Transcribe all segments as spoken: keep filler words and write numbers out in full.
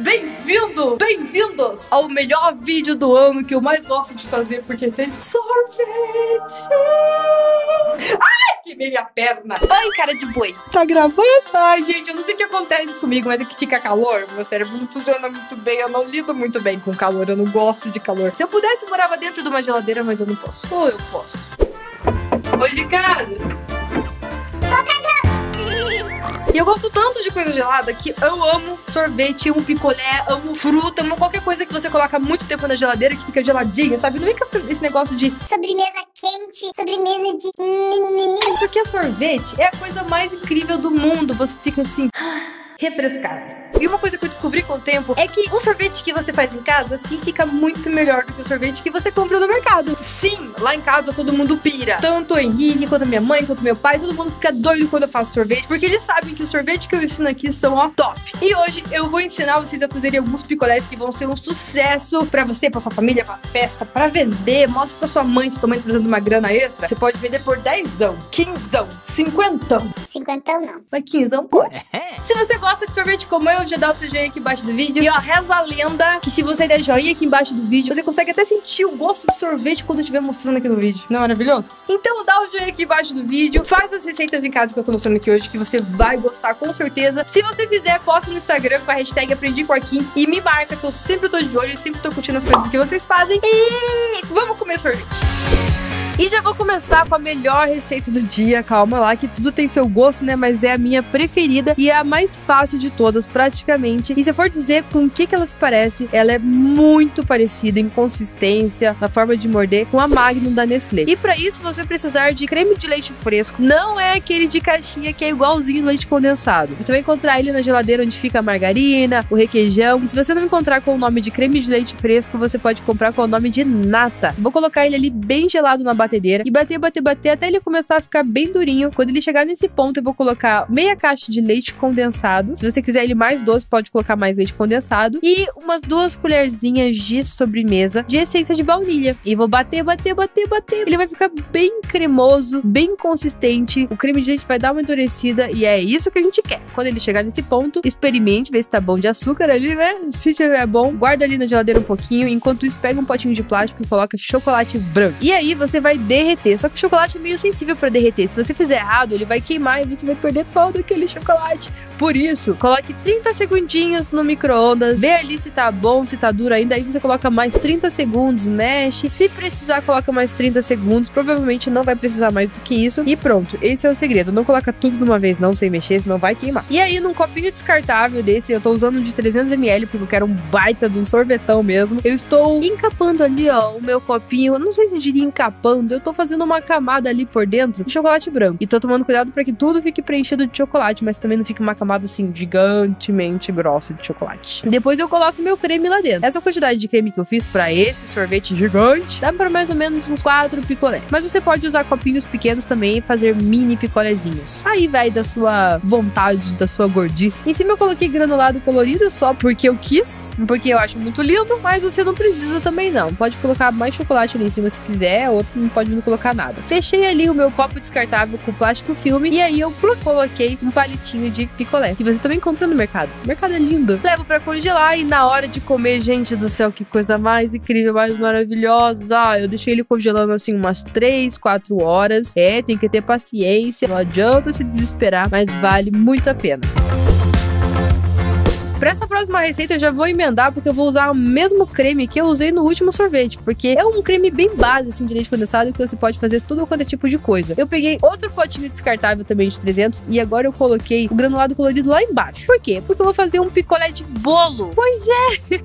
Bem-vindo, bem-vindos ao melhor vídeo do ano que eu mais gosto de fazer, porque tem sorvete. Ai, queimei minha perna. Ai, cara de boi. Tá gravando? Ai, gente, eu não sei o que acontece comigo, mas é que fica calor, meu cérebro não funciona muito bem, eu não lido muito bem com calor, eu não gosto de calor. Se eu pudesse, eu morava dentro de uma geladeira, mas eu não posso. Ou eu posso. Oi, de casa. E eu gosto tanto de coisa gelada que eu amo sorvete, amo picolé, amo fruta, amo qualquer coisa que você coloca muito tempo na geladeira que fica geladinha, sabe? Não é que esse negócio de sobremesa quente, sobremesa de... Porque sorvete é a coisa mais incrível do mundo. Você fica assim... refrescado. E uma coisa que eu descobri com o tempo é que o sorvete que você faz em casa, assim, fica muito melhor do que o sorvete que você compra no mercado. Sim, lá em casa todo mundo pira. Tanto o Henrique, quanto a minha mãe, quanto meu pai, todo mundo fica doido quando eu faço sorvete, porque eles sabem que o sorvete que eu ensino aqui são, ó, top. E hoje eu vou ensinar vocês a fazerem alguns picolés que vão ser um sucesso pra você, pra sua família, pra festa, pra vender. Mostra pra sua mãe, se tua mãe tá precisando de uma grana extra. Você pode vender por dezão, quinzão, cinquentão. Cinquentão não. Mas quinzão pode. Se você gosta de sorvete como eu, já dá o seu joinha aqui embaixo do vídeo. E ó, reza a lenda que se você der joinha aqui embaixo do vídeo, você consegue até sentir o gosto de sorvete quando eu estiver mostrando aqui no vídeo. Não é maravilhoso? Então dá o joinha aqui embaixo do vídeo, faz as receitas em casa que eu tô mostrando aqui hoje, que você vai gostar com certeza. Se você fizer, posta no Instagram com a hashtag Aprendi com a Kim e me marca, que eu sempre tô de olho e sempre tô curtindo as coisas que vocês fazem. E vamos comer sorvete. E já vou começar com a melhor receita do dia, calma lá, que tudo tem seu gosto, né, mas é a minha preferida e é a mais fácil de todas, praticamente. E se eu for dizer com o que que ela se parece, ela é muito parecida em consistência, na forma de morder, com a Magnum da Nestlé. E pra isso você vai precisar de creme de leite fresco, não é aquele de caixinha que é igualzinho leite condensado. Você vai encontrar ele na geladeira onde fica a margarina, o requeijão, e se você não encontrar com o nome de creme de leite fresco, você pode comprar com o nome de nata. Vou colocar ele ali bem gelado na batedeira e bater, bater, bater até ele começar a ficar bem durinho. Quando ele chegar nesse ponto, eu vou colocar meia caixa de leite condensado. Se você quiser ele mais doce, pode colocar mais leite condensado. E umas duas colherzinhas de sobremesa de essência de baunilha. E vou bater, bater, bater, bater. Ele vai ficar bem cremoso, bem consistente. O creme de leite vai dar uma endurecida e é isso que a gente quer. Quando ele chegar nesse ponto, experimente, vê se tá bom de açúcar ali, né? Se tiver bom, guarda ali na geladeira um pouquinho. Enquanto isso, pega um potinho de plástico e coloca chocolate branco. E aí, você vai derreter, só que o chocolate é meio sensível para derreter. Se você fizer errado, ele vai queimar e você vai perder todo aquele chocolate. Por isso, coloque trinta segundinhos no micro-ondas, vê ali se tá bom, se tá duro ainda, aí você coloca mais trinta segundos, mexe, se precisar coloca mais trinta segundos, provavelmente não vai precisar mais do que isso, e pronto, esse é o segredo. Não coloca tudo de uma vez não, sem mexer, senão vai queimar. E aí, num copinho descartável desse, eu tô usando de trezentos mililitros, porque eu quero um baita de um sorvetão mesmo, eu estou encapando ali, ó, o meu copinho, eu não sei se eu diria encapando, eu tô fazendo uma camada ali por dentro de chocolate branco. E tô tomando cuidado pra que tudo fique preenchido de chocolate, mas também não fique uma camada assim, gigantemente grossa de chocolate. Depois eu coloco meu creme lá dentro. Essa quantidade de creme que eu fiz pra esse sorvete gigante, dá pra mais ou menos uns quatro picolés. Mas você pode usar copinhos pequenos também e fazer mini picolézinhos. Aí vai da sua vontade, da sua gordice. Em cima eu coloquei granulado colorido só porque eu quis, porque eu acho muito lindo, mas você não precisa também não. Pode colocar mais chocolate ali em cima se quiser, ou não pode não colocar nada. Fechei ali o meu copo descartável com plástico filme e aí eu coloquei um palitinho de picolé, que você também compra no mercado. O mercado é lindo. Levo pra congelar e na hora de comer, gente do céu, que coisa mais incrível, mais maravilhosa. Eu deixei ele congelando assim umas três, quatro horas. É, tem que ter paciência, não adianta se desesperar, mas vale muito a pena. Pra essa próxima receita eu já vou emendar, porque eu vou usar o mesmo creme que eu usei no último sorvete, porque é um creme bem base assim de leite condensado, que você pode fazer tudo quanto é tipo de coisa. Eu peguei outro potinho descartável também de trezentos e agora eu coloquei o granulado colorido lá embaixo. Por quê? Porque eu vou fazer um picolé de bolo. Pois é!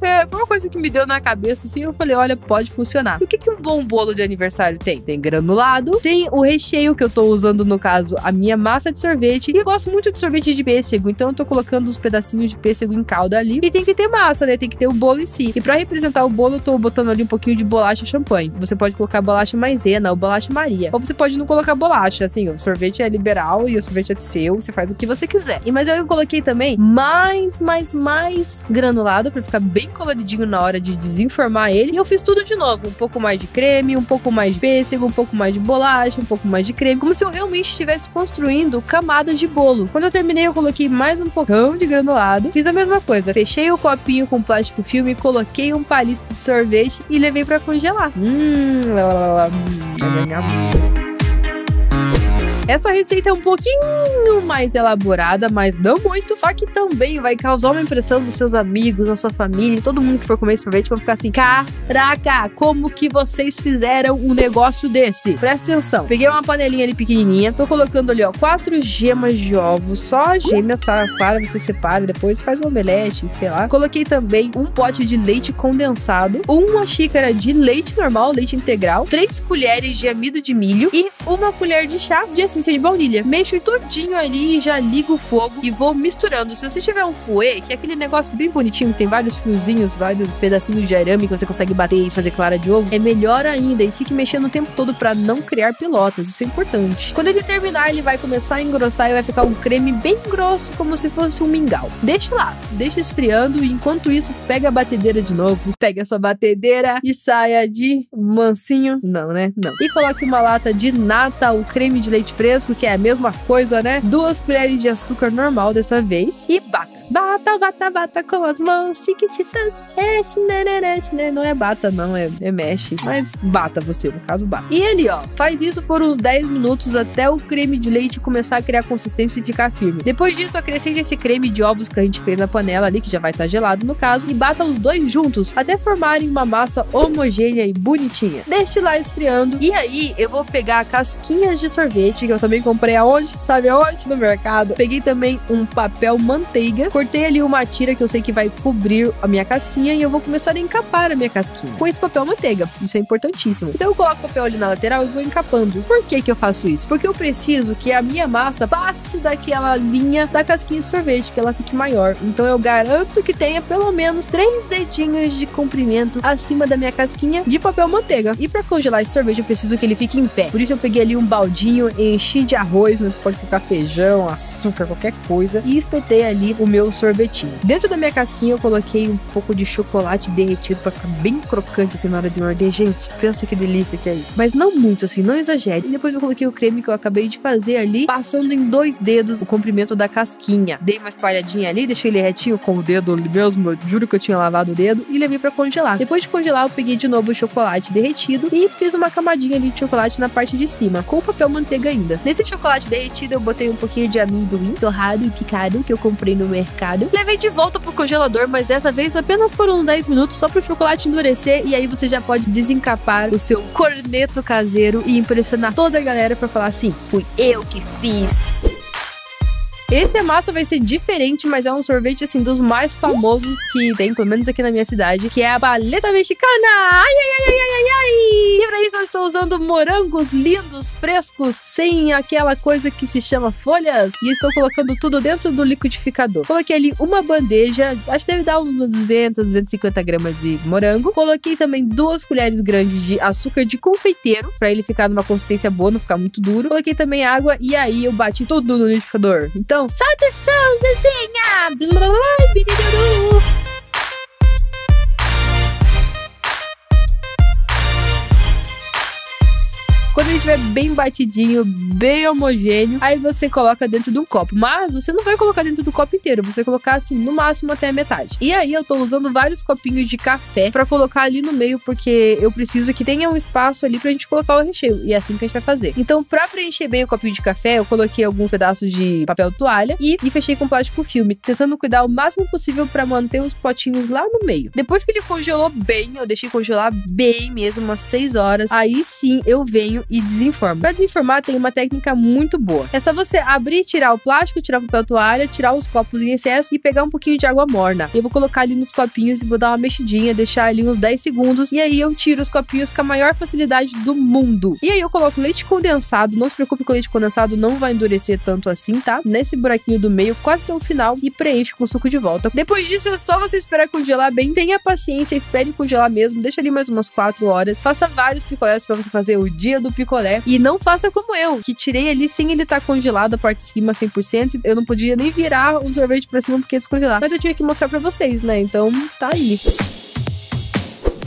É, foi uma coisa que me deu na cabeça assim, eu falei, olha, pode funcionar. E o que que um bom bolo de aniversário tem? Tem granulado, tem o recheio que eu tô usando, no caso, a minha massa de sorvete, e eu gosto muito de sorvete de pêssego, então eu tô colocando os pedacinhos de pêssego em calda ali, e tem que ter massa, né? Tem que ter o bolo em si. E pra representar o bolo, eu tô botando ali um pouquinho de bolacha champanhe. Você pode colocar bolacha maisena ou bolacha Maria, ou você pode não colocar bolacha, assim, o sorvete é liberal e o sorvete é seu, você faz o que você quiser. E mas eu coloquei também mais, mais, mais granulado pra ficar bem coloridinho na hora de desenformar ele, e eu fiz tudo de novo, um pouco mais de creme, um pouco mais de pêssego, um pouco mais de bolacha, um pouco mais de creme, como se eu realmente estivesse construindo camadas de bolo. Quando eu terminei, eu coloquei mais um pocão de granulado lado. Fiz a mesma coisa, fechei o copinho com plástico filme, coloquei um palito de sorvete e levei pra congelar. Hum, lá, lá, lá, lá. Essa receita é um pouquinho mais elaborada, mas não muito. Só que também vai causar uma impressão nos seus amigos, na sua família, e todo mundo que for comer esse sorvete vai ficar assim: caraca, como que vocês fizeram um negócio desse? Presta atenção. Peguei uma panelinha ali pequenininha, tô colocando ali, ó, quatro gemas de ovo, só gêmeas, tá? Claro, você separa, depois faz um omelete, sei lá. Coloquei também um pote de leite condensado, uma xícara de leite normal, leite integral, três colheres de amido de milho e uma colher de chá de essência de baunilha. Mexo tudinho ali e já ligo o fogo e vou misturando. Se você tiver um fouet, que é aquele negócio bem bonitinho, tem vários fiozinhos, vários pedacinhos de arame que você consegue bater e fazer clara de ovo, é melhor ainda. E fique mexendo o tempo todo pra não criar pelotas, isso é importante. Quando ele terminar, ele vai começar a engrossar e vai ficar um creme bem grosso, como se fosse um mingau. Deixa lá, deixa esfriando e enquanto isso, pega a batedeira de novo, pega a sua batedeira e saia de mansinho. Não, né? Não. E coloque uma lata de nata, o creme de leite preto, que é a mesma coisa, né? Duas colheres de açúcar normal dessa vez e bata. Bata, bata, bata com as mãos, tiquititas. É, não é bata, não, é, é mexe. Mas bata você, no caso, bata. E ali, ó, faz isso por uns dez minutos até o creme de leite começar a criar consistência e ficar firme. Depois disso, acrescente esse creme de ovos que a gente fez na panela ali, que já vai estar gelado no caso, e bata os dois juntos até formarem uma massa homogênea e bonitinha. Deixe lá esfriando. E aí, eu vou pegar casquinhas de sorvete, que eu também comprei aonde? Sabe aonde? No mercado. Peguei também um papel manteiga, cortei ali uma tira que eu sei que vai cobrir a minha casquinha e eu vou começar a encapar a minha casquinha com esse papel manteiga. Isso é importantíssimo. Então eu coloco o papel ali na lateral e vou encapando. Por que que eu faço isso? Porque eu preciso que a minha massa passe daquela linha da casquinha de sorvete, que ela fique maior. Então eu garanto que tenha pelo menos três dedinhos de comprimento acima da minha casquinha de papel manteiga. E para congelar esse sorvete eu preciso que ele fique em pé. Por isso eu peguei ali um baldinho, enchi de arroz, mas pode colocar feijão, açúcar, qualquer coisa, e espetei ali o meu o sorvetinho. Dentro da minha casquinha eu coloquei um pouco de chocolate derretido pra ficar bem crocante assim na hora de morder. Gente, pensa que delícia que é isso. Mas não muito assim, não exagere. E depois eu coloquei o creme que eu acabei de fazer ali, passando em dois dedos o comprimento da casquinha. Dei uma espalhadinha ali, deixei ele retinho com o dedo ali mesmo, eu juro que eu tinha lavado o dedo, e levei pra congelar. Depois de congelar eu peguei de novo o chocolate derretido e fiz uma camadinha ali de chocolate na parte de cima, com o papel manteiga ainda. Nesse chocolate derretido eu botei um pouquinho de amendoim torrado e picado, que eu comprei no mercado. Levei de volta pro congelador, mas dessa vez apenas por uns dez minutos, só pro chocolate endurecer, e aí você já pode desencapar o seu corneto caseiro e impressionar toda a galera pra falar assim: fui eu que fiz. Esse a massa vai ser diferente, mas é um sorvete, assim, dos mais famosos que tem, pelo menos aqui na minha cidade, que é a paleta mexicana. Ai, ai, ai, ai, ai, ai. E pra isso eu estou usando morangos lindos, frescos, sem aquela coisa que se chama folhas. E estou colocando tudo dentro do liquidificador. Coloquei ali uma bandeja, acho que deve dar uns duzentos, duzentos e cinquenta gramas de morango. Coloquei também duas colheres grandes de açúcar de confeiteiro, pra ele ficar numa consistência boa, não ficar muito duro. Coloquei também água e aí eu bati tudo no liquidificador. Então, solta o som, Zezinha! Blá, blá, blá. Quando ele estiver bem batidinho, bem homogêneo, aí você coloca dentro de um copo. Mas você não vai colocar dentro do copo inteiro, você vai colocar assim, no máximo até a metade. E aí eu tô usando vários copinhos de café pra colocar ali no meio, porque eu preciso que tenha um espaço ali pra gente colocar o recheio. E é assim que a gente vai fazer. Então, pra preencher bem o copinho de café, eu coloquei alguns pedaços de papel toalha e, e fechei com plástico filme, tentando cuidar o máximo possível pra manter os potinhos lá no meio. Depois que ele congelou bem, eu deixei congelar bem mesmo, umas seis horas. Aí sim, eu venho e desenforma. Pra desenformar tem uma técnica muito boa. É só você abrir, tirar o plástico, tirar o papel toalha, tirar os copos em excesso e pegar um pouquinho de água morna. Eu vou colocar ali nos copinhos e vou dar uma mexidinha, deixar ali uns dez segundos, e aí eu tiro os copinhos com a maior facilidade do mundo. E aí eu coloco leite condensado, não se preocupe que o leite condensado não vai endurecer tanto assim, tá? Nesse buraquinho do meio, quase até o final, e preenche com suco de volta. Depois disso é só você esperar congelar bem, tenha paciência, espere congelar mesmo, deixa ali mais umas quatro horas, faça vários picolés pra você fazer o dia do picolé, e não faça como eu, que tirei ali sem ele estar tá congelado, a parte de cima cem por cento, eu não podia nem virar o sorvete pra cima porque ia descongelar, mas eu tinha que mostrar pra vocês, né, então tá aí.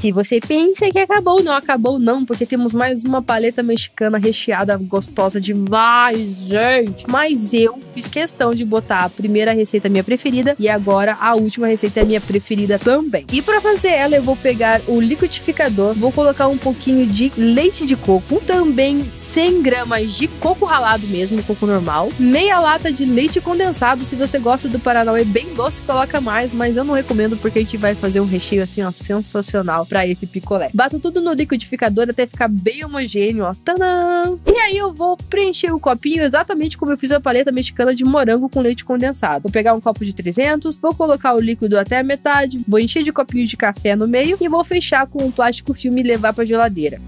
Se você pensa que acabou, não acabou não, porque temos mais uma paleta mexicana recheada, gostosa demais, gente. Mas eu fiz questão de botar a primeira receita minha preferida e agora a última receita é minha preferida também. E pra fazer ela, eu vou pegar o liquidificador, vou colocar um pouquinho de leite de coco, também cem gramas de coco ralado mesmo, coco normal, meia lata de leite condensado, se você gosta do Paranauê bem doce, coloca mais, mas eu não recomendo porque a gente vai fazer um recheio assim, ó, sensacional pra esse picolé. Bato tudo no liquidificador até ficar bem homogêneo, ó. Tadã! E aí eu vou preencher o copinho exatamente como eu fiz a paleta mexicana de morango com leite condensado. Vou pegar um copo de trezentos, vou colocar o líquido até a metade, vou encher de copinho de café no meio e vou fechar com um plástico filme e levar pra geladeira.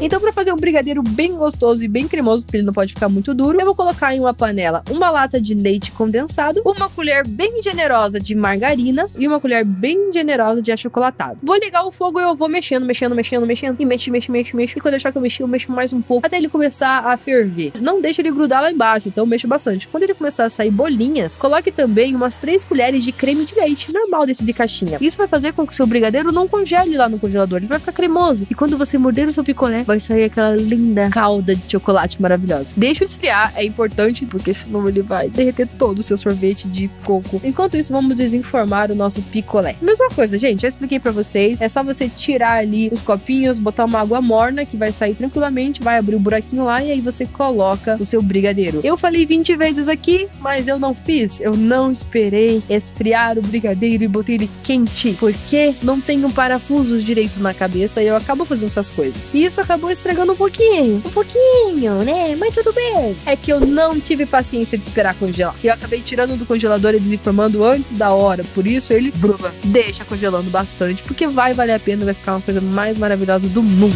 Então, para fazer um brigadeiro bem gostoso e bem cremoso, porque ele não pode ficar muito duro, eu vou colocar em uma panela uma lata de leite condensado, uma colher bem generosa de margarina e uma colher bem generosa de achocolatado. Vou ligar o fogo e eu vou mexendo, mexendo, mexendo, mexendo, e mexo, mexo, mexo, mexo, e quando eu achar que eu mexi, eu mexo mais um pouco, até ele começar a ferver. Não deixa ele grudar lá embaixo, então mexa bastante. Quando ele começar a sair bolinhas, coloque também umas três colheres de creme de leite, normal desse de caixinha. Isso vai fazer com que o seu brigadeiro não congele lá no congelador, ele vai ficar cremoso. E quando você morder o seu picolé, vai sair aquela linda calda de chocolate maravilhosa. Deixa esfriar, é importante, porque senão ele vai derreter todo o seu sorvete de coco. Enquanto isso, vamos desenformar o nosso picolé. Mesma coisa, gente, já expliquei pra vocês. É só você tirar ali os copinhos, botar uma água morna, que vai sair tranquilamente, vai abrir o buraquinho lá, e aí você coloca o seu brigadeiro. Eu falei vinte vezes aqui, mas eu não fiz. Eu não esperei esfriar o brigadeiro e botei ele quente, porque não tenho parafusos direito na cabeça, e eu acabo fazendo essas coisas. E isso acaba Acabou estragando um pouquinho, um pouquinho, né? Mas tudo bem. É que eu não tive paciência de esperar congelar. Eu acabei tirando do congelador e desenformando antes da hora. Por isso ele bruma, deixa congelando bastante, porque vai valer a pena, vai ficar uma coisa mais maravilhosa do mundo.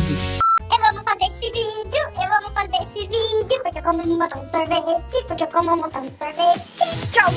Fazer esse vídeo, porque eu como um montão de sorvete, porque eu como um montão de sorvete. Tchau!